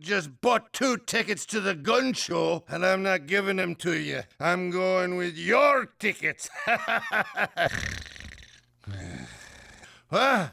Just bought 2 tickets to the gun show, and I'm not giving them to you. I'm going with your tickets. Well,